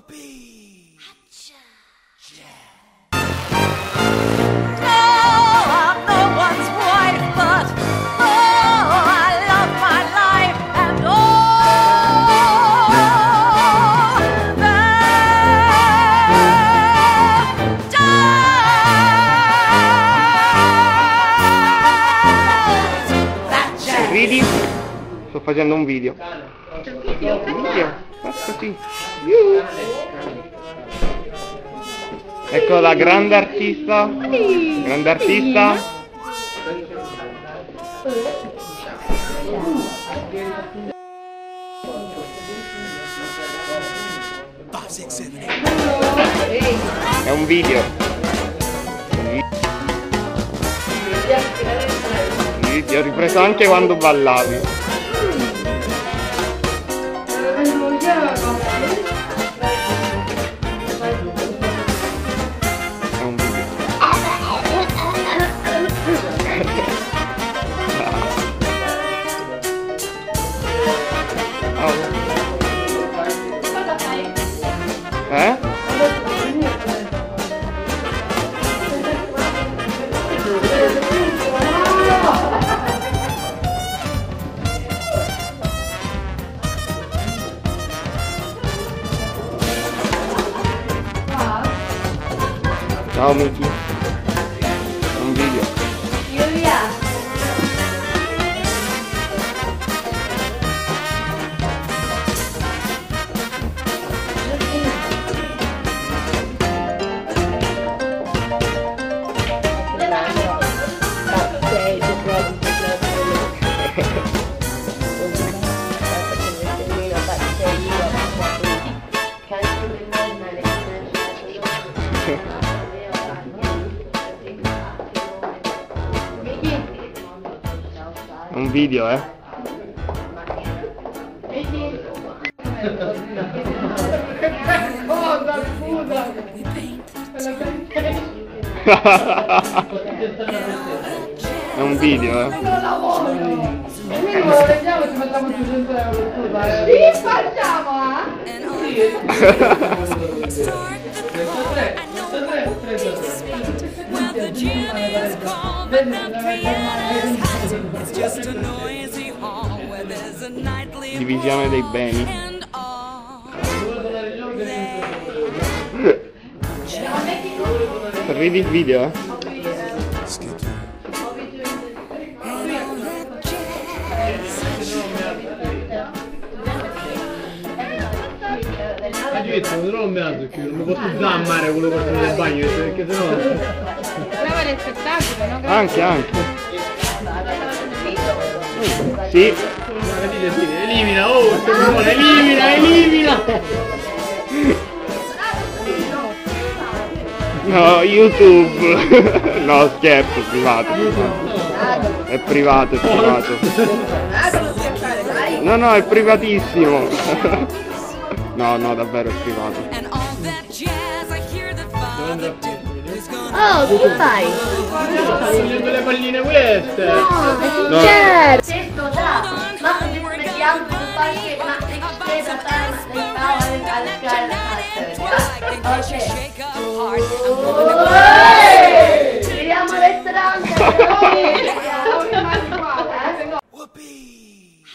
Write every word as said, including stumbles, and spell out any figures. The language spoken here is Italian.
Whoopee! Hatcha! Yeah! Vedi? Sto facendo un video. C'è un video? Un video? Basta sì. Ecco la grande artista. Grande artista. È un video. Ti ho ripreso anche quando ballavi. È un video. Eh? Ciao Miki, un video. Giulia! Un video, eh? Cosa, scusa? È un video, eh? E noi lo vediamo e ci facciamo duecento euro, scusa. Sì, facciamo, eh? Sì. Divisione dei beni. Vedi il video, eh? Non mi altro che non mi posso zammare quello che ho fatto nel bagno, perché sennò. Brava del spettacolo, no? Anche, anche. Sì. Elimina, oh, elimina, elimina! No, YouTube! No, scherzo, privato. È privato, è privato. No, no, è privatissimo. No, no, davvero è privato. Oh, che fai? Sono quelle palline queste! No, è sincero! Sesto da! Ma come si chiama? Ma che cosa fai? Vediamo il ristorante! Whoopee!